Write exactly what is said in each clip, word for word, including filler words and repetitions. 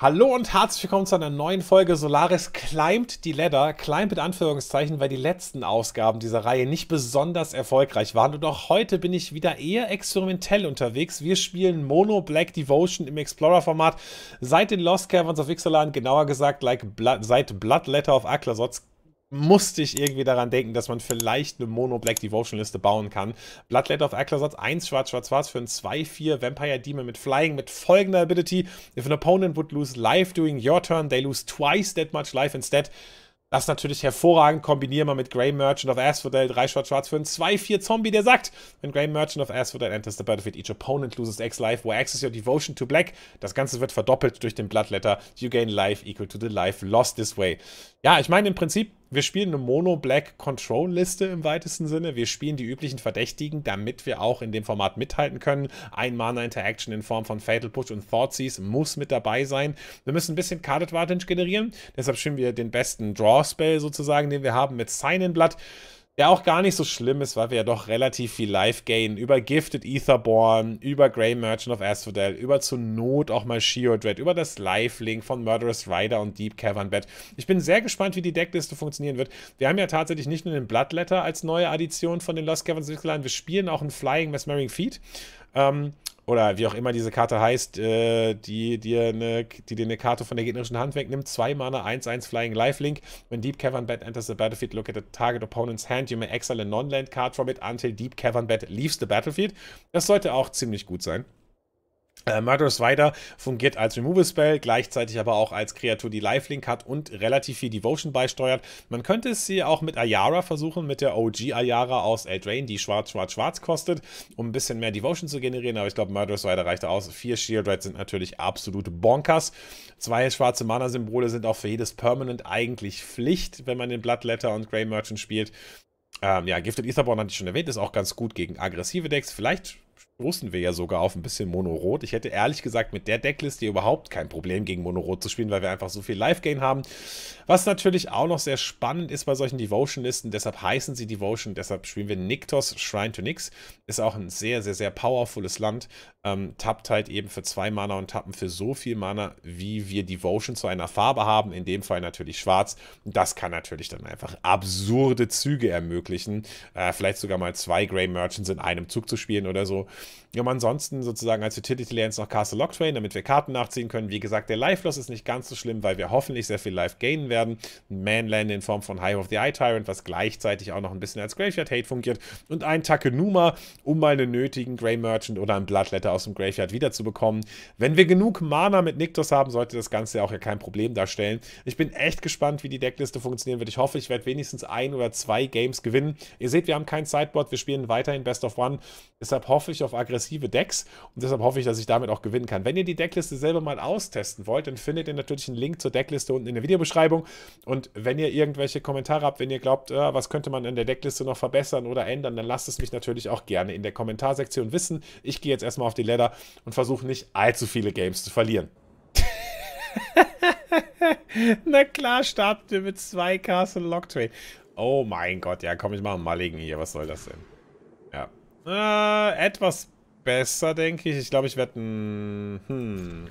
Hallo und herzlich willkommen zu einer neuen Folge Solaris climbt die Ladder. Climb mit Anführungszeichen, weil die letzten Ausgaben dieser Reihe nicht besonders erfolgreich waren. Und auch heute bin ich wieder eher experimentell unterwegs. Wir spielen Mono Black Devotion im Explorer-Format seit den Lost Caverns of Xerex, genauer gesagt like Blood, seit Bloodletter of Aclazotz. Musste ich irgendwie daran denken, dass man vielleicht eine Mono-Black-Devotion-Liste bauen kann. Bloodletter of Aclazotz, eins schwarz-schwarz-schwarz für ein zwei vier Vampire Demon mit Flying mit folgender Ability. If an opponent would lose life during your turn, they lose twice that much life instead. Das natürlich hervorragend kombinieren wir mit Grey Merchant of Asphodel, drei schwarz-schwarz für ein zwei vier Zombie, der sagt, wenn Grey Merchant of Asphodel enters the battlefield, each opponent loses X life, where X is your devotion to black. Das Ganze wird verdoppelt durch den Bloodletter. You gain life equal to the life lost this way. Ja, ich meine im Prinzip, wir spielen eine Mono-Black-Control-Liste im weitesten Sinne. Wir spielen die üblichen Verdächtigen, damit wir auch in dem Format mithalten können. Ein Mana-Interaction in Form von Fatal Push und Thoughtseize muss mit dabei sein. Wir müssen ein bisschen Carded Advantage generieren. Deshalb spielen wir den besten Draw-Spell sozusagen, den wir haben, mit Sign in Blood. Der auch gar nicht so schlimm ist, weil wir ja doch relativ viel Life gain über Gifted Aetherborn, über Grey Merchant of Asphodel, über zur Not auch mal Sheoldred, über das Lifelink von Murderous Rider und Deep Cavern Bat. Ich bin sehr gespannt, wie die Deckliste funktionieren wird. Wir haben ja tatsächlich nicht nur den Bloodletter als neue Addition von den Lost Caverns geladen, wir spielen auch einen Flying Mesmeric Feat. Ähm, oder wie auch immer diese Karte heißt, äh, die dir eine die ne Karte von der gegnerischen Hand wegnimmt. zwei Mana, eins eins Flying Lifelink. When Deep Cavern Bat enters the battlefield, look at the target opponent's hand. You may exile a non-land card from it until Deep Cavern Bat leaves the battlefield. Das sollte auch ziemlich gut sein. Äh, Murderous Rider fungiert als Removal-Spell, gleichzeitig aber auch als Kreatur, die Lifelink hat und relativ viel Devotion beisteuert. Man könnte es hier auch mit Ayara versuchen, mit der O G Ayara aus Eldraine, die schwarz-schwarz-schwarz kostet, um ein bisschen mehr Devotion zu generieren, aber ich glaube, Murderous Rider reicht aus. Vier Sheoldreds sind natürlich absolute Bonkers. Zwei schwarze Mana-Symbole sind auch für jedes Permanent eigentlich Pflicht, wenn man den Bloodletter und Grey Merchant spielt. Ähm, ja, Gifted Aetherborn hatte ich schon erwähnt, ist auch ganz gut gegen aggressive Decks. Vielleicht stoßen wir ja sogar auf ein bisschen Mono-Rot. Ich hätte ehrlich gesagt mit der Deckliste überhaupt kein Problem gegen Mono-Rot zu spielen, weil wir einfach so viel Life-Gain haben. Was natürlich auch noch sehr spannend ist bei solchen Devotion-Listen, deshalb heißen sie Devotion, deshalb spielen wir Nykthos, Shrine to Nyx. Ist auch ein sehr, sehr, sehr powerfules Land. Ähm, tappt halt eben für zwei Mana und tappen für so viel Mana, wie wir Devotion zu einer Farbe haben. In dem Fall natürlich schwarz. Das kann natürlich dann einfach absurde Züge ermöglichen. Äh, vielleicht sogar mal zwei Grey Merchants in einem Zug zu spielen oder so. Wir haben ansonsten sozusagen als Utility Lands noch Castle Locthwain, damit wir Karten nachziehen können. Wie gesagt, der Life-Loss ist nicht ganz so schlimm, weil wir hoffentlich sehr viel Life gainen werden. Manland in Form von Hive of the Eye Tyrant, was gleichzeitig auch noch ein bisschen als Graveyard Hate fungiert. Und ein Takenuma, um mal einen nötigen Grey Merchant oder einen Bloodletter aus dem Graveyard wiederzubekommen. Wenn wir genug Mana mit Nykthos haben, sollte das Ganze auch ja kein Problem darstellen. Ich bin echt gespannt, wie die Deckliste funktionieren wird. Ich hoffe, ich werde wenigstens ein oder zwei Games gewinnen. Ihr seht, wir haben kein Sideboard, wir spielen weiterhin Best of One. Deshalb hoffe ich auf aggressive Decks und deshalb hoffe ich, dass ich damit auch gewinnen kann. Wenn ihr die Deckliste selber mal austesten wollt, dann findet ihr natürlich einen Link zur Deckliste unten in der Videobeschreibung. Und wenn ihr irgendwelche Kommentare habt, wenn ihr glaubt, äh, was könnte man an der Deckliste noch verbessern oder ändern, dann lasst es mich natürlich auch gerne in der Kommentarsektion wissen. Ich gehe jetzt erstmal auf die Ladder und versuche nicht allzu viele Games zu verlieren. Na klar, starten wir mit zwei Castle Locthwain. Oh mein Gott, ja komm, ich mache einen Mulligan hier, was soll das denn? Ja. Äh, etwas besser, denke ich. Ich glaube, ich werde ein... Hm.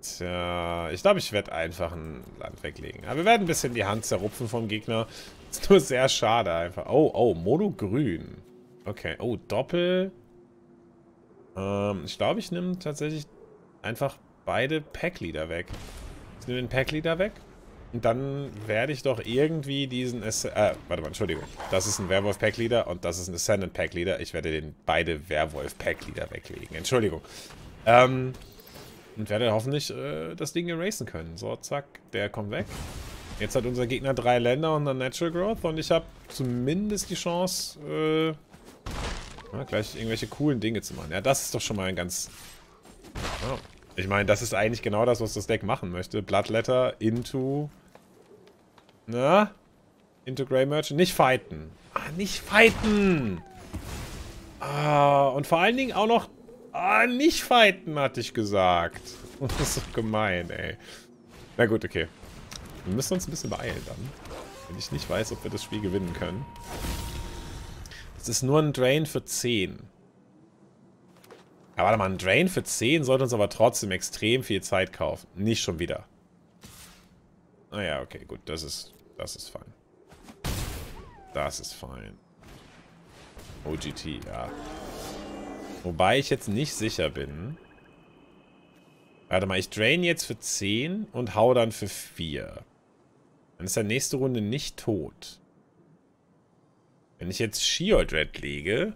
Tja, ich glaube, ich werde einfach ein Land weglegen. Aber wir werden ein bisschen die Hand zerrupfen vom Gegner. Ist nur sehr schade einfach. Oh, oh, Monogrün. Okay, oh, Doppel. Ähm, ich glaube, ich nehme tatsächlich einfach beide Pack Leader weg. Ich nehme den Pack Leader weg. Und dann werde ich doch irgendwie diesen... Asc äh, warte mal, Entschuldigung. Das ist ein Werewolf Pack Leader und das ist ein Ascendant Pack Leader. Ich werde den beide Werewolf Pack Leader weglegen. Entschuldigung. Ähm, und werde hoffentlich äh, das Ding erasern können. So, zack, der kommt weg. Jetzt hat unser Gegner drei Länder und dann Natural Growth. Und ich habe zumindest die Chance, äh, na, gleich irgendwelche coolen Dinge zu machen. Ja, das ist doch schon mal ein ganz... Oh. Ich meine, das ist eigentlich genau das, was das Deck machen möchte. Bloodletter into... Na? Into Grey Merchant. Nicht fighten. Ah, nicht fighten! Ah, und vor allen Dingen auch noch... Ah, nicht fighten, hatte ich gesagt. Das ist doch gemein, ey. Na gut, okay. Wir müssen uns ein bisschen beeilen dann. Wenn ich nicht weiß, ob wir das Spiel gewinnen können. Das ist nur ein Drain für zehn. Ja, warte mal, ein Drain für zehn sollte uns aber trotzdem extrem viel Zeit kaufen. Nicht schon wieder. Naja, ah okay, gut. Das ist, das ist fein. Das ist fein. O G T, ja. Wobei ich jetzt nicht sicher bin. Warte mal, ich drain jetzt für zehn und hau dann für vier. Dann ist der nächste Runde nicht tot. Wenn ich jetzt Sheoldred lege...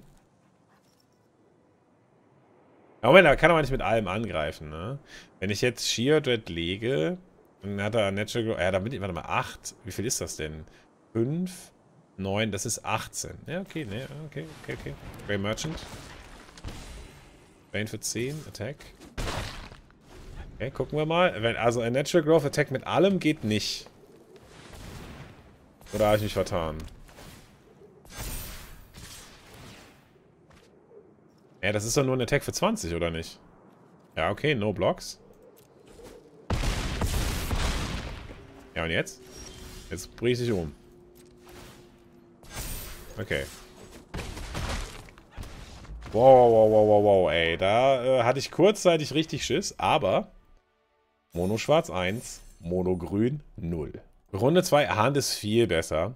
Ja, Moment, aber kann aber nicht mit allem angreifen, ne? Wenn ich jetzt Sheoldred lege, dann hat er Natural... Ja, damit... Warte mal, acht. Wie viel ist das denn? fünf, neun, das ist achtzehn. Ja, okay, ne, okay, okay, okay. Grey Merchant. Rain für zehn, Attack. Okay, gucken wir mal. Wenn, also ein Natural Growth Attack mit allem geht nicht. Oder habe ich mich vertan? Ja, das ist doch nur ein Attack für zwanzig, oder nicht? Ja, okay, no blocks. Ja, und jetzt? Jetzt bring ich dich um. Okay. Wow, wow, wow, wow, wow, ey. Da äh, hatte ich kurzzeitig richtig Schiss, aber Mono Schwarz eins, Mono Grün null. Runde zwei, Hand ist viel besser.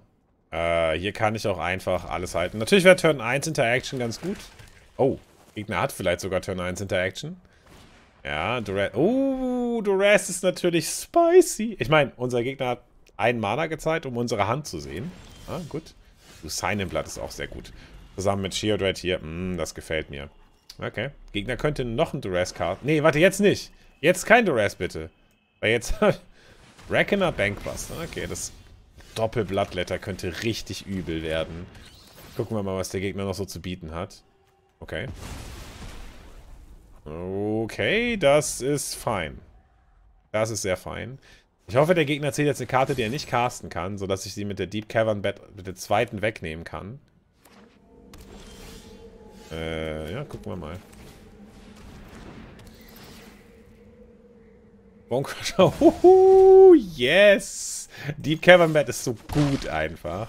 Äh, hier kann ich auch einfach alles halten. Natürlich wäre Turn eins Interaction ganz gut. Oh, Gegner hat vielleicht sogar Turn eins Interaction. Ja, Duress. Oh, Duress ist natürlich spicy. Ich meine, unser Gegner hat einen Mana gezeigt, um unsere Hand zu sehen. Ah, gut. Du, Sign in Blood ist auch sehr gut. Zusammen mit Sheoldred hier. Mm, das gefällt mir. Okay. Gegner könnte noch ein Duress-Card. Nee, warte, jetzt nicht. Jetzt kein Duress, bitte. Weil jetzt... Reckoner Bankbuster. Okay, das Doppel-Bloodletter könnte richtig übel werden. Gucken wir mal, was der Gegner noch so zu bieten hat. Okay. Okay, das ist fein. Das ist sehr fein. Ich hoffe, der Gegner zählt jetzt eine Karte, die er nicht casten kann, sodass ich sie mit der Deep Cavern Bat mit der zweiten wegnehmen kann. Äh, ja, gucken wir mal. Bone Crusher. Huhu, yes! Deep Cavern Bat ist so gut einfach.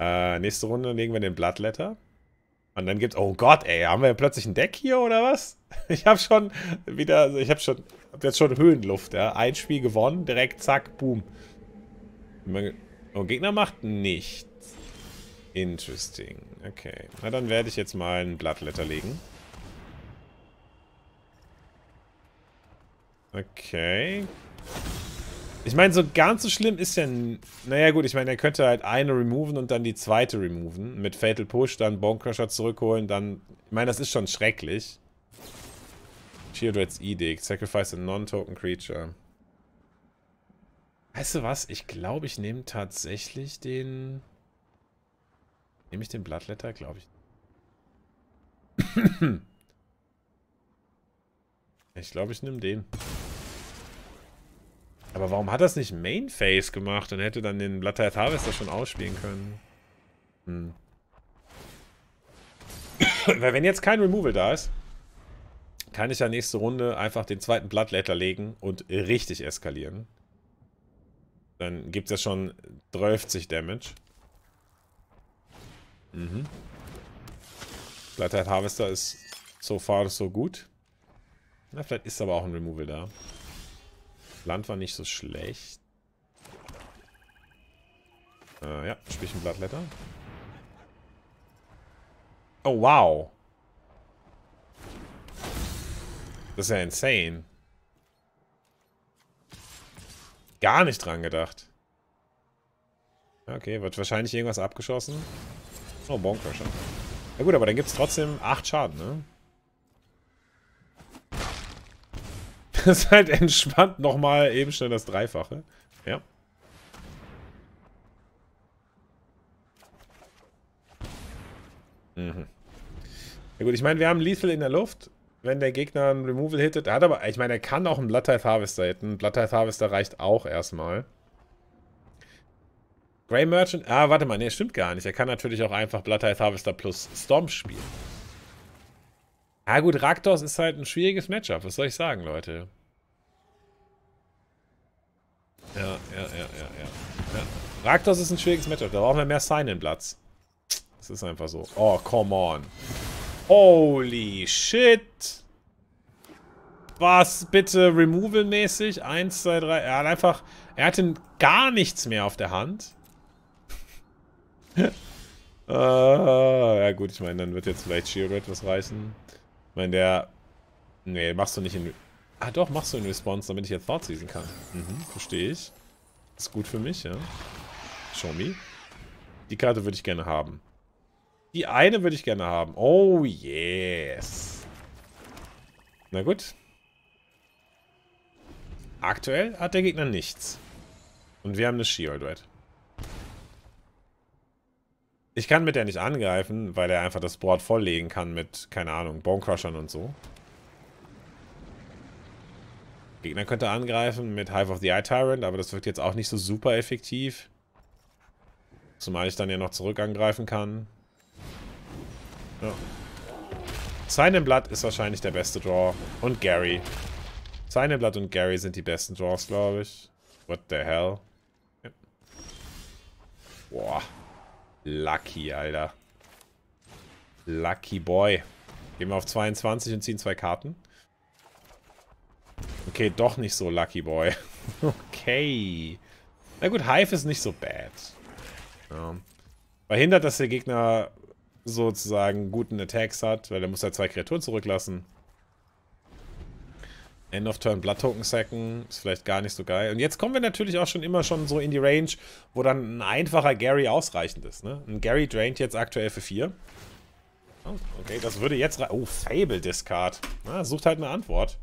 Äh, nächste Runde legen wir den Bloodletter. Und dann gibt's... Oh Gott, ey, haben wir plötzlich ein Deck hier, oder was? Ich habe schon wieder... Also ich habe schon... Hab jetzt schon Höhenluft, ja. Ein Spiel gewonnen, direkt zack, boom. Oh, Gegner macht nichts. Interesting. Okay. Na, dann werde ich jetzt mal ein Bloodletter legen. Okay. Ich meine, so ganz so schlimm ist ja... Naja gut, ich meine, er könnte halt eine removen und dann die zweite removen. Mit Fatal Push, dann Bone Crusher zurückholen, dann... Ich meine, das ist schon schrecklich. Sheoldred's Edict. Sacrifice a non-token creature. Weißt du was? Ich glaube, ich nehme tatsächlich den... Nehme ich den Bloodletter? Glaube ich. Ich glaube, ich nehme den. Aber warum hat das nicht Main Phase gemacht und hätte dann den Bloodtithe Harvester schon ausspielen können? Hm. Weil wenn jetzt kein Removal da ist, kann ich ja nächste Runde einfach den zweiten Bloodletter legen und richtig eskalieren. Dann gibt es ja schon dreißig Damage. Mhm. Bloodtithe Harvester ist so far so gut. Na, vielleicht ist aber auch ein Removal da. Land war nicht so schlecht. Äh, ja, spiel ich ein Bloodletter. Oh, wow. Das ist ja insane. Gar nicht dran gedacht. Okay, wird wahrscheinlich irgendwas abgeschossen. Oh, Bone Crusher. Ja gut, aber dann gibt es trotzdem acht Schaden, ne? Das ist halt entspannt nochmal eben schnell das Dreifache. Ja. Mhm. Ja gut, ich meine, wir haben Lethal in der Luft. Wenn der Gegner einen Removal hittet. Er hat aber, ich meine, er kann auch einen Bloodtithe Harvester hitten. Bloodtithe Harvester reicht auch erstmal. Grey Merchant. Ah, warte mal, nee, stimmt gar nicht. Er kann natürlich auch einfach Bloodtithe Harvester plus Stomp spielen. Ah gut, Rakdos ist halt ein schwieriges Matchup. Was soll ich sagen, Leute? Ja, ja, ja, ja, ja. ja. Rakdos ist ein schwieriges Matchup. Da brauchen wir mehr Sign-in-Platz. Das ist einfach so. Oh, come on. Holy shit. Was bitte Removal-mäßig? Eins, zwei, drei. Er hat einfach. Er hatte gar nichts mehr auf der Hand. äh, ja, gut, ich meine, dann wird jetzt vielleicht Sheoldred was reißen. Ich meine, der. Nee, machst du nicht in. Ah, doch, machst du in Response, damit ich jetzt Thoughtseize kann. Mhm, verstehe ich. Ist gut für mich, ja. Show me. Die Karte würde ich gerne haben. Die eine würde ich gerne haben. Oh, yes. Na gut. Aktuell hat der Gegner nichts. Und wir haben eine Sheoldred. Ich kann mit der nicht angreifen, weil er einfach das Board volllegen kann mit, keine Ahnung, Bone Crushern und so. Der Gegner könnte angreifen mit Hive of the Eye Tyrant, aber das wirkt jetzt auch nicht so super effektiv. Zumal ich dann ja noch zurück angreifen kann. Ja. Sign in Blood ist wahrscheinlich der beste Draw. Und Gary. Sign in Blood und Gary sind die besten Draws, glaube ich. What the hell? Ja. Boah. Lucky, Alter. Lucky Boy. Gehen wir auf zweiundzwanzig und ziehen zwei Karten. Okay, doch nicht so Lucky Boy. Okay. Na gut, Hive ist nicht so bad. Ja. Verhindert, dass der Gegner sozusagen guten Attacks hat, weil er muss ja halt zwei Kreaturen zurücklassen. End of Turn Blood Token sacken, ist vielleicht gar nicht so geil. Und jetzt kommen wir natürlich auch schon immer schon so in die Range, wo dann ein einfacher Gary ausreichend ist. Ne? Ein Gary draint jetzt aktuell für vier. Oh, okay, das würde jetzt... Oh, Fable Discard. Na, sucht halt eine Antwort.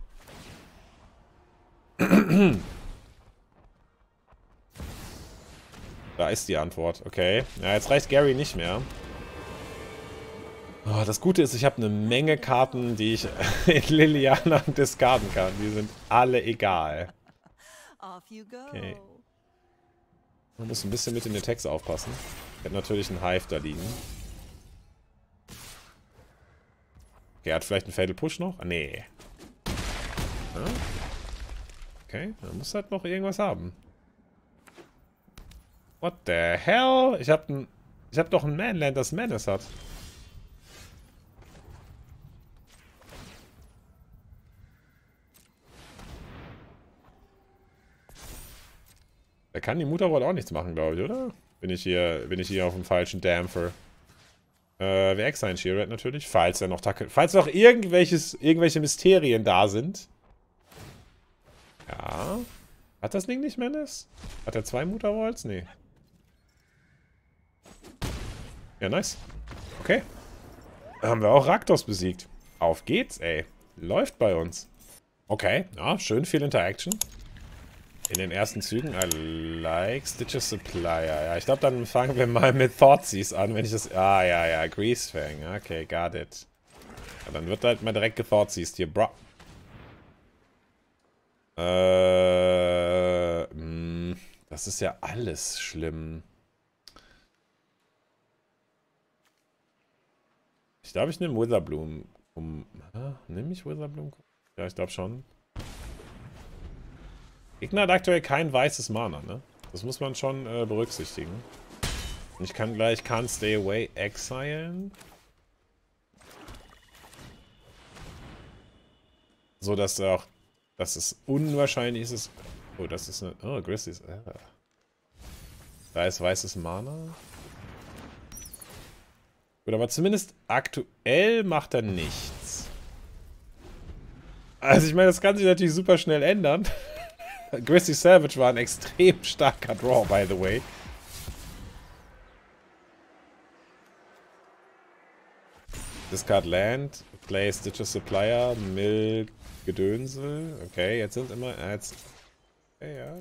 Da ist die Antwort, okay. Ja, jetzt reicht Gary nicht mehr. Oh, das Gute ist, ich habe eine Menge Karten, die ich in Liliana discarden kann. Die sind alle egal. Okay. Man muss ein bisschen mit den Attacks aufpassen. Ich habe natürlich einen Hive da liegen. Okay, hat vielleicht einen Fatal Push noch? Ah, nee. Ja. Okay, man muss halt noch irgendwas haben. What the hell? Ich habe ich hab doch ein Manland, das Menace hat. Da kann die Mutter wohl auch nichts machen, glaube ich, oder? Bin ich hier, bin ich hier auf dem falschen Dampfer. Äh, wir exilen Sheoldred natürlich, falls da noch Tacken, falls noch irgendwelches, irgendwelche Mysterien da sind. Ja. Hat das Ding nicht Menace? Hat er zwei Mutterwolls? Nee. Ja, nice. Okay. Haben wir auch Rakdos besiegt. Auf geht's, ey. Läuft bei uns. Okay, ja, schön viel Interaction. In den ersten Zügen, I like Stitcher's Supplier. Ja, ich glaube, dann fangen wir mal mit Thoughtseize an, wenn ich das... Ah, ja, ja, Grease Fang. Okay, got it. Ja, dann wird halt mal direkt gethoughtseized hier, bro. Äh... Mh, das ist ja alles schlimm. Ich glaube, ich nehme Witherbloom. Um, ah, nehme ich Witherbloom? Ja, ich glaube schon. Gegner hat aktuell kein weißes Mana, ne? Das muss man schon äh, berücksichtigen. Und ich kann gleich Can't Stay Away exilen. So, dass er auch... Dass es unwahrscheinlich ist... Oh, das ist eine... Oh, Grisly's... Ah. Da ist weißes Mana. Gut, aber zumindest aktuell macht er nichts. Also ich meine, das kann sich natürlich super schnell ändern. Grisly Savage war ein extrem starker Draw, by the way. Discard Land, play Stitcher's Supplier, Mill, Gedönse. Okay, jetzt sind immer... Jetzt, okay, ja.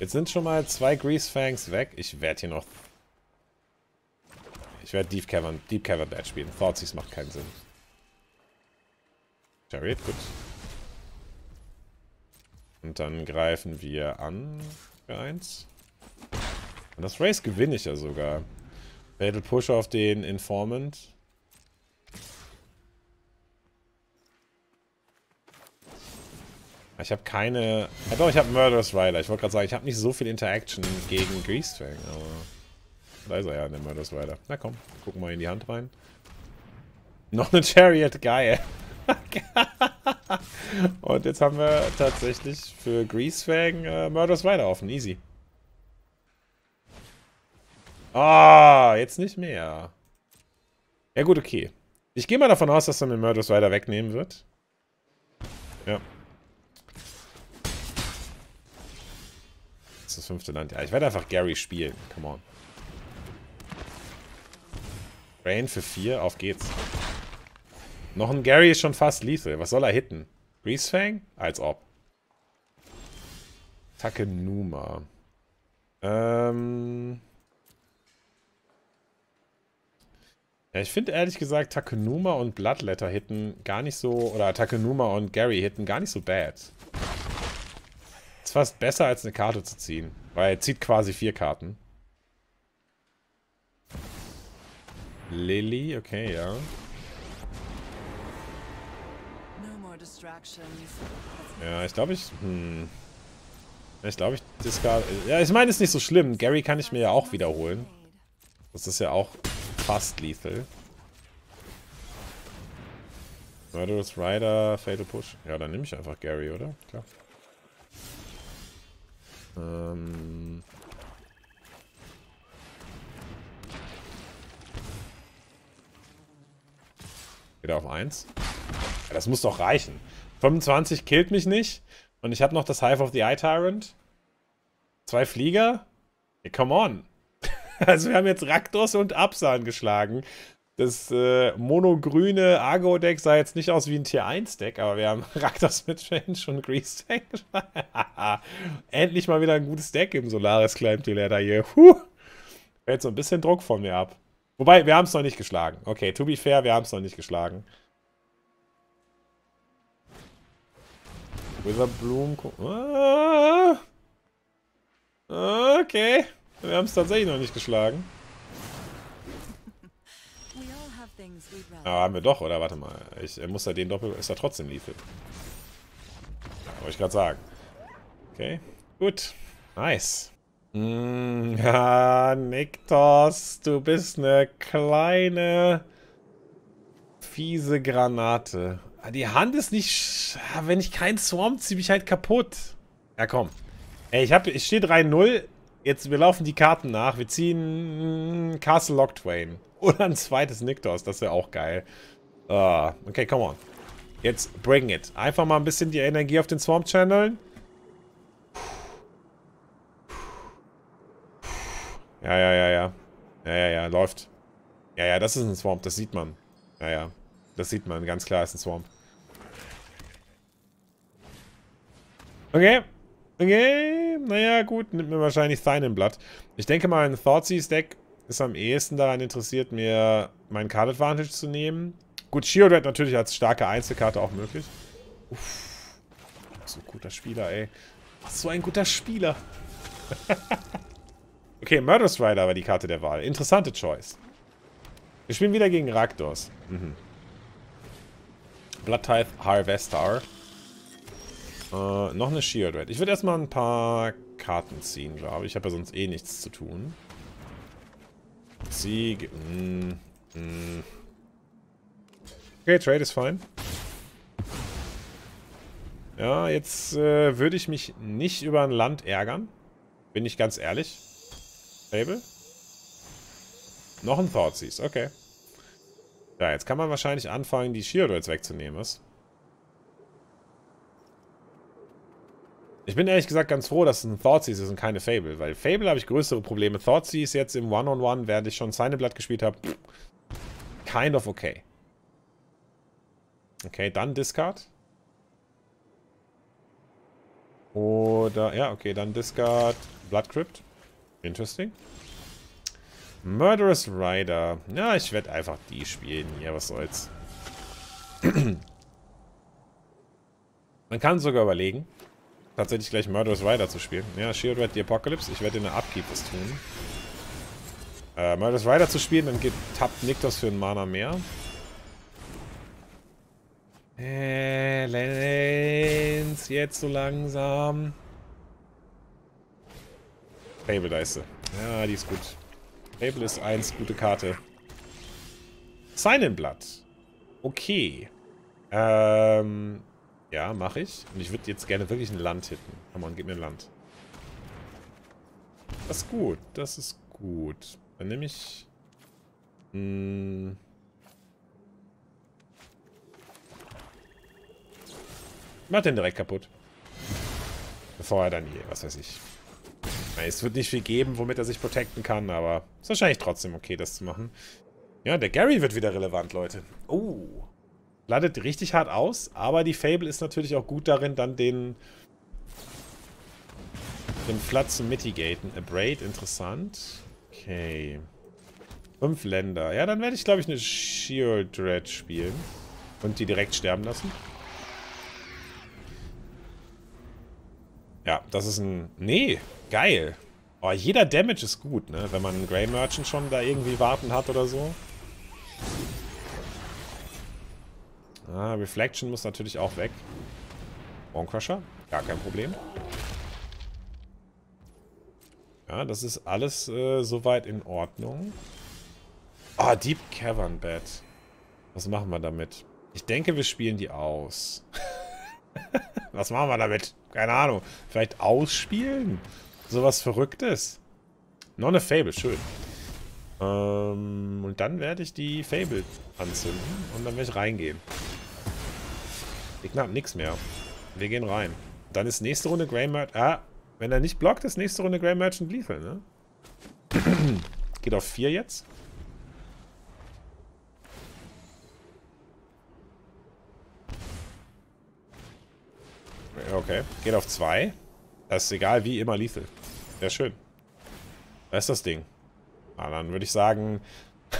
Jetzt sind schon mal zwei Grease Fangs weg. Ich werde hier noch... Ich werde Deep Cavern, Deep Cavern Bat spielen. Thoughtseize macht keinen Sinn. Chariot, gut. Und dann greifen wir an für eins. Und das Race gewinne ich ja sogar. Fatal Push auf den Informant. Ich habe keine... Ja doch, ich habe Murderous Rider. Ich wollte gerade sagen, ich habe nicht so viel Interaction gegen Grease Fang, aber... Da ist er ja, der Murderous Rider. Na komm, gucken wir in die Hand rein. Noch eine Chariot, geil. Und jetzt haben wir tatsächlich für Grease Fang äh, Murderous Rider offen. Easy. Ah, jetzt nicht mehr. Ja gut, okay. Ich gehe mal davon aus, dass er mir Murderous Rider wegnehmen wird. Ja. Das ist das fünfte Land. Ja, ich werde einfach Gary spielen. Come on. Rain für vier. Auf geht's. Noch ein Gary ist schon fast lethal. Was soll er hitten? Grease Fang? Als ob. Takenuma. Ähm... Ja, ich finde ehrlich gesagt Takenuma und Bloodletter hitten gar nicht so, oder Takenuma und Gary hitten gar nicht so bad. Ist fast besser als eine Karte zu ziehen, weil er zieht quasi vier Karten. Lily, okay, ja. Ja, ich glaube ich... Hm. Ich glaube ich... Discard, ja, ich meine, es ist nicht so schlimm. Gary kann ich mir ja auch wiederholen. Das ist ja auch... fast lethal. Murderous Rider, Fatal Push. Ja, dann nehme ich einfach Gary, oder? Klar. Ähm. Wieder auf eins. Ja, das muss doch reichen. fünfundzwanzig killt mich nicht. Und ich habe noch das Hive of the Eye Tyrant. Zwei Flieger. Hey, come on. Also wir haben jetzt Rakdos und Absan geschlagen. Das äh, monogrüne Argo-Deck sah jetzt nicht aus wie ein Tier eins Deck, aber wir haben Rakdos mit Change und Grease Tank geschlagen. Endlich mal wieder ein gutes Deck im Solaris Climb-Tier Ladder hier. Huh. Fällt so ein bisschen Druck von mir ab. Wobei, wir haben es noch nicht geschlagen. Okay, to be fair, wir haben es noch nicht geschlagen. Witherbloom... Ah. Okay. Wir haben es tatsächlich noch nicht geschlagen. Aber haben wir doch, oder? Warte mal. Ich muss da den Doppel... Ist da trotzdem lethal. Ja, wollte ich gerade sagen. Okay. Gut. Nice. Mm, ja, Nykthos, du bist eine kleine... fiese Granate. Die Hand ist nicht... Wenn ich keinen Swarm ziehe, bin ich halt kaputt. Ja, komm. Ey, ich, hab, ich stehe drei null... Jetzt, wir laufen die Karten nach. Wir ziehen Castle Locthwain. Oder ein zweites Nykthos. Das wäre auch geil. Uh, okay, come on. Jetzt bring it. Einfach mal ein bisschen die Energie auf den Swamp channeln. Ja, ja, ja, ja. Ja, ja, ja. Läuft. Ja, ja, das ist ein Swamp. Das sieht man. Ja, ja. Das sieht man. Ganz klar ist ein Swamp. Okay. Okay, naja, gut, nimmt mir wahrscheinlich Sign in Blood. Ich denke mal, ein Thoughtseize Deck ist am ehesten daran interessiert, mir meinen Card Advantage zu nehmen. Gut, Sheoldred natürlich als starke Einzelkarte auch möglich. Uff, so ein guter Spieler, ey. Was so ein guter Spieler. Okay, Murderous Rider war die Karte der Wahl. Interessante Choice. Wir spielen wieder gegen Rakdos. Mhm. Bloodtithe Harvester. Uh, noch eine Sheoldred. Ich würde erstmal ein paar Karten ziehen, glaube ich. Ich habe ja sonst eh nichts zu tun. Sieg. Mm, mm. Okay, Trade ist fine. Ja, jetzt äh, würde ich mich nicht über ein Land ärgern. Bin ich ganz ehrlich. Fable? Noch ein Thoughtseize, okay. Ja, jetzt kann man wahrscheinlich anfangen, die Sheoldreds wegzunehmen, was? Ich bin ehrlich gesagt ganz froh, dass es ein Thoughtseize ist und keine Fable, weil Fable habe ich größere Probleme. Thoughtseize jetzt im One-on-One, während ich schon Sign in Blood gespielt habe, kind of okay. Okay, dann Discard. Oder, ja, okay, dann Discard Blood Crypt. Interesting. Murderous Rider. Ja, ich werde einfach die spielen hier, was soll's. Man kann sogar überlegen, tatsächlich gleich Murderous Rider zu spielen. Ja, Sheoldred, The Apocalypse. Ich werde in der Upkeep was tun. Äh, Murderous Rider zu spielen, dann tappt Nykthos für einen Mana mehr. Äh, Lenz, jetzt so langsam. Fable, da ist sie. Ja, die ist gut. Fable ist eins, gute Karte. Sign in Blood. Okay. Ähm. Ja, mache ich. Und ich würde jetzt gerne wirklich ein Land hitten. Komm on, gib mir ein Land. Das ist gut. Das ist gut. Dann nehme ich... Mh, mach den direkt kaputt. Bevor er dann hier, was weiß ich. Es wird nicht viel geben, womit er sich protecten kann, aber ist wahrscheinlich trotzdem okay, das zu machen. Ja, der Gary wird wieder relevant, Leute. Oh. Ladet richtig hart aus, aber die Fable ist natürlich auch gut darin, dann den den Flood zu mitigaten. Abraid, interessant. Okay. Fünf Länder. Ja, dann werde ich, glaube ich, eine Sheoldred spielen. Und die direkt sterben lassen. Ja, das ist ein... Nee, geil. Oh, jeder Damage ist gut, ne? Wenn man einen Grey Merchant schon da irgendwie warten hat oder so. Ah, Reflection muss natürlich auch weg. Bone Crusher? Gar kein Problem. Ja, das ist alles äh, soweit in Ordnung. Ah, oh, Deep Cavern Bat. Was machen wir damit? Ich denke, wir spielen die aus. Was machen wir damit? Keine Ahnung. Vielleicht ausspielen? Sowas Verrücktes. Noch eine Fable, schön. Ähm, und dann werde ich die Fable anzünden und dann werde ich reingehen. Ich knapp nichts mehr. Wir gehen rein. Dann ist nächste Runde Grey Merchant. Ah, wenn er nicht blockt, ist nächste Runde Grey Merchant Lethal, ne? Geht auf vier jetzt. Okay, geht auf zwei. Das ist egal, wie immer lethal. Sehr schön. Da ist das Ding. Na, dann würde ich sagen,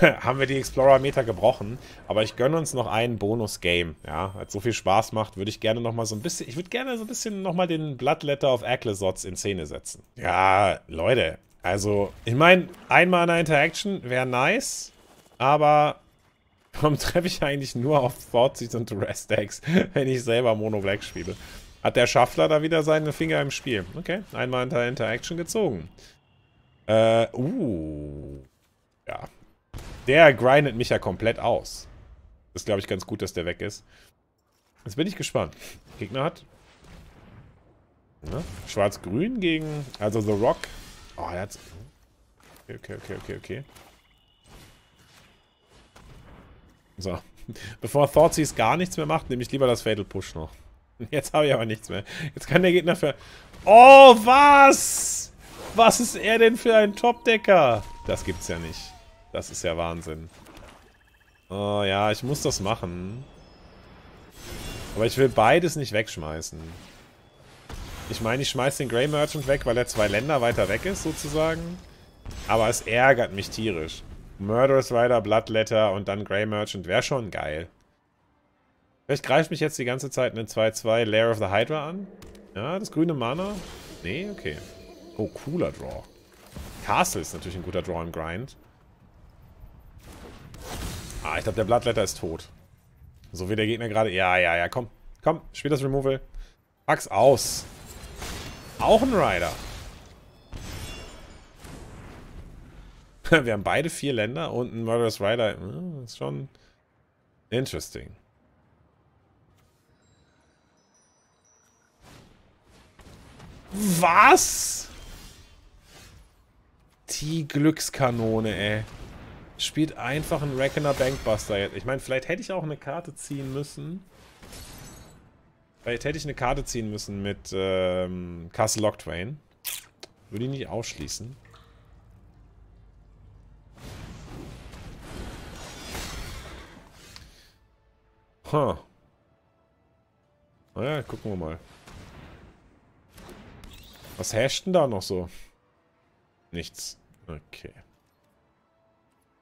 haben wir die Explorer-Meter gebrochen. Aber ich gönne uns noch einen Bonus-Game. Ja, weil es so viel Spaß macht, würde ich gerne nochmal so ein bisschen... Ich würde gerne so ein bisschen nochmal den Bloodletter of Aclazotz in Szene setzen. Ja, Leute. Also, ich meine, einmal eine Interaction wäre nice. Aber... Warum treffe ich eigentlich nur auf Thoughtseize und Rest-Decks, wenn ich selber Mono Black spiele? Hat der Schaffler da wieder seine Finger im Spiel? Okay, einmal in der Interaction gezogen. Äh, uh. Ja. Der grindet mich ja komplett aus. Ist, glaube ich, ganz gut, dass der weg ist. Jetzt bin ich gespannt. Gegner hat... Ja, Schwarz-Grün gegen... Also The Rock. Oh, er hat's... Okay, okay, okay, okay, okay. So. Bevor Thoughtseize gar nichts mehr macht, nehme ich lieber das Fatal Push noch. Jetzt habe ich aber nichts mehr. Jetzt kann der Gegner für... Oh, was? Was ist er denn für ein Topdecker? Das gibt's ja nicht. Das ist ja Wahnsinn. Oh ja, ich muss das machen. Aber ich will beides nicht wegschmeißen. Ich meine, ich schmeiße den Grey Merchant weg, weil er zwei Länder weiter weg ist, sozusagen. Aber es ärgert mich tierisch. Murderous Rider, Bloodletter und dann Grey Merchant wäre schon geil. Vielleicht greift mich jetzt die ganze Zeit eine zwei zwei Lair of the Hydra an. Ja, das grüne Mana. Nee, okay. Oh, cooler Draw. Castle ist natürlich ein guter Draw im Grind. Ah, ich glaube, der Bloodletter ist tot. So wie der Gegner gerade... Ja, ja, ja, komm. Komm, spiel das Removal. Pack's aus. Auch ein Rider. Wir haben beide vier Länder und ein Murderous Rider. Das ist schon interesting. Was? Die Glückskanone, ey. Spielt einfach einen Reckoner Bankbuster jetzt. Ich meine, vielleicht hätte ich auch eine Karte ziehen müssen. Vielleicht hätte ich eine Karte ziehen müssen mit ähm, Castle Locthwain. Würde ich nicht ausschließen. Huh. Naja, gucken wir mal. Was hasht denn da noch so? Nichts. Okay.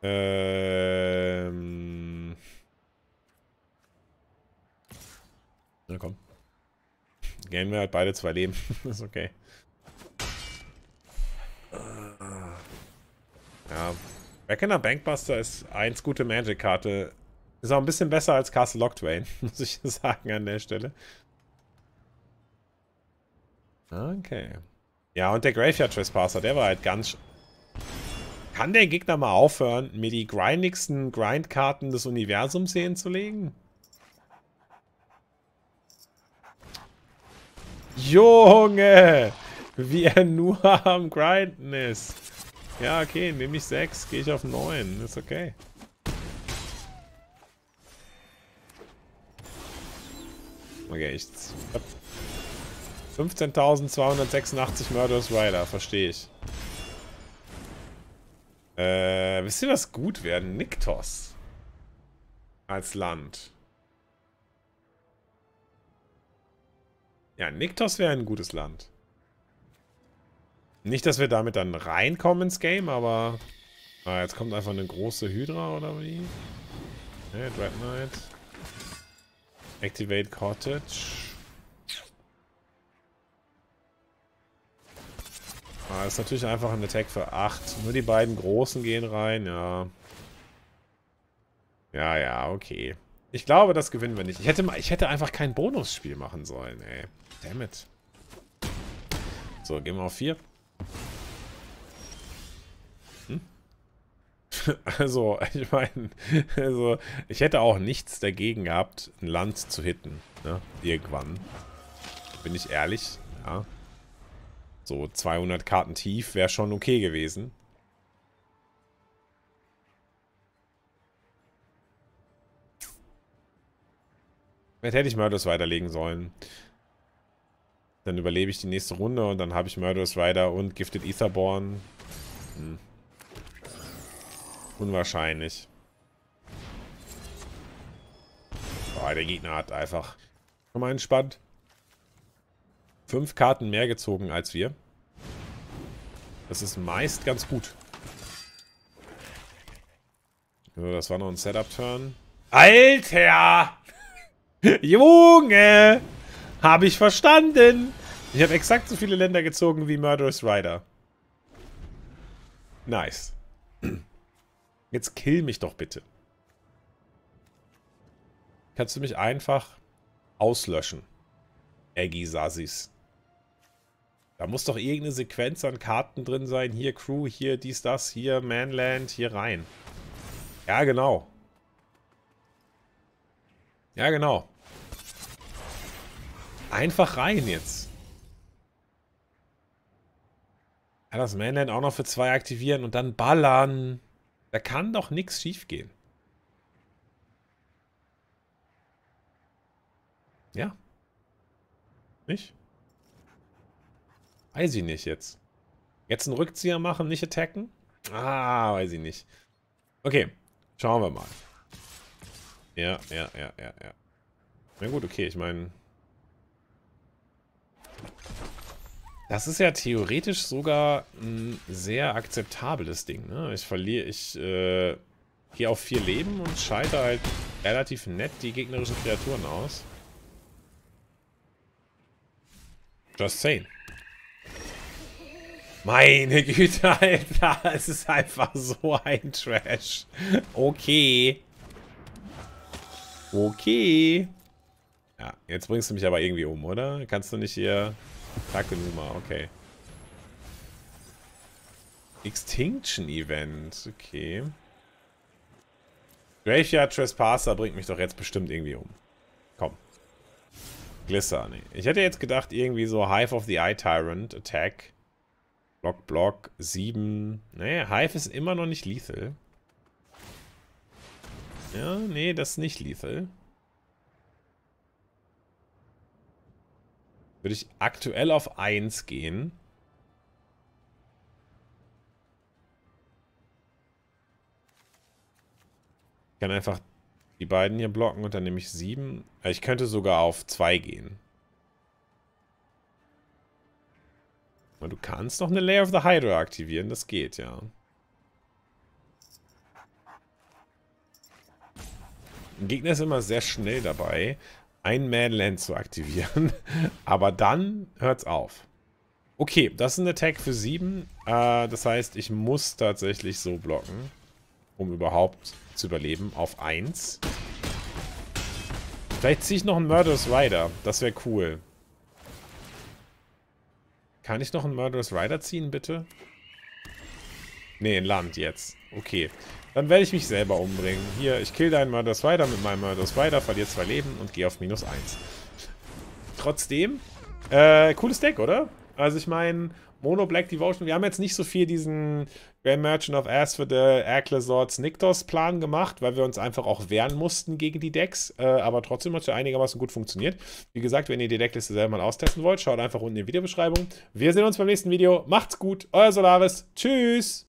Ähm. Na komm. Gehen wir halt beide zwei Leben. Ist okay. Ja. Reckoner Bankbuster ist eins gute Magic-Karte. Ist auch ein bisschen besser als Castle Locthwain, muss ich sagen an der Stelle. Okay. Ja, und der Graveyard Trespasser, der war halt ganz... Kann der Gegner mal aufhören, mir die grindigsten Grindkarten des Universums hier hinzulegen? Junge! Wie er nur am Grinden ist. Ja, okay, nehme ich sechs, gehe ich auf neun. Ist okay. Okay, ich hab fünfzehntausendzweihundertsechsundachtzig Murderous Rider, verstehe ich. Äh, wisst ihr, was gut wäre? Nykthos. Als Land. Ja, Nykthos wäre ein gutes Land. Nicht, dass wir damit dann reinkommen ins Game, aber... Ah, jetzt kommt einfach eine große Hydra, oder wie? Okay, Dread Knight. Activate Cottage. Ah, ist natürlich einfach ein Attack für acht. Nur die beiden großen gehen rein, ja. Ja, ja, okay. Ich glaube, das gewinnen wir nicht. Ich hätte, ich hätte einfach kein Bonusspiel machen sollen, ey. Damn it. So, gehen wir auf vier. Hm? Also, ich meine, also, ich hätte auch nichts dagegen gehabt, ein Land zu hitten, ne? Irgendwann. Bin ich ehrlich, ja. So, zweihundert Karten tief wäre schon okay gewesen. Vielleicht hätte ich Murderous weiterlegen sollen. Dann überlebe ich die nächste Runde und dann habe ich Murderous Rider und Gifted Aetherborn. Hm. Unwahrscheinlich. Boah, der Gegner hat einfach schon mal entspannt fünf Karten mehr gezogen als wir. Das ist meist ganz gut. So, das war noch ein Setup-Turn. Alter! Junge! Habe ich verstanden. Ich habe exakt so viele Länder gezogen wie Murderous Rider. Nice. Jetzt kill mich doch bitte. Kannst du mich einfach auslöschen? Eggy Sassis. Da muss doch irgendeine Sequenz an Karten drin sein. Hier Crew, hier dies, das, hier Manland, hier rein. Ja, genau. Ja, genau. Einfach rein jetzt. Ja, das Mainland auch noch für zwei aktivieren und dann ballern. Da kann doch nichts schief gehen. Ja. Nicht? Weiß ich nicht jetzt. Jetzt einen Rückzieher machen, nicht attacken? Ah, weiß ich nicht. Okay, schauen wir mal. Ja, ja, ja, ja, ja. Na gut, okay, ich meine... Das ist ja theoretisch sogar ein sehr akzeptables Ding, ne? Ich verliere, ich äh, gehe auf vier Leben und scheitere halt relativ nett die gegnerischen Kreaturen aus. Just saying. Meine Güte, Alter, es ist einfach so ein Trash. Okay. Okay. Ja, jetzt bringst du mich aber irgendwie um, oder? Kannst du nicht hier... Takenuma, okay. Extinction Event, okay. Graveyard Trespasser bringt mich doch jetzt bestimmt irgendwie um. Komm. Glisser, nee. Ich hätte jetzt gedacht, irgendwie so Hive of the Eye Tyrant, Attack. Block, Block, sieben. Nee, Hive ist immer noch nicht lethal. Ja, nee, das ist nicht lethal. Würde ich aktuell auf eins gehen. Ich kann einfach die beiden hier blocken und dann nehme ich sieben. Ich könnte sogar auf zwei gehen. Aber du kannst noch eine Layer of the Hydra aktivieren, das geht ja. Ein Gegner ist immer sehr schnell dabei, ein Manland zu aktivieren. Aber dann hört's auf. Okay, das ist ein Attack für sieben. Äh, das heißt, ich muss tatsächlich so blocken, um überhaupt zu überleben. Auf eins. Vielleicht ziehe ich noch einen Murderous Rider. Das wäre cool. Kann ich noch einen Murderous Rider ziehen, bitte? Ne, ein Land jetzt. Okay. Dann werde ich mich selber umbringen. Hier, ich kill deinen Murderous Rider mit meinem Murderous Rider, verliere zwei Leben und gehe auf minus eins. Trotzdem, äh, cooles Deck, oder? Also ich meine, Mono Black Devotion, wir haben jetzt nicht so viel diesen Grey Merchant of Asphodel, Aclazotz, Nykthos Plan gemacht, weil wir uns einfach auch wehren mussten gegen die Decks, äh, aber trotzdem hat es ja einigermaßen gut funktioniert. Wie gesagt, wenn ihr die Deckliste selber mal austesten wollt, schaut einfach unten in die Videobeschreibung. Wir sehen uns beim nächsten Video, macht's gut, euer Solaris, tschüss!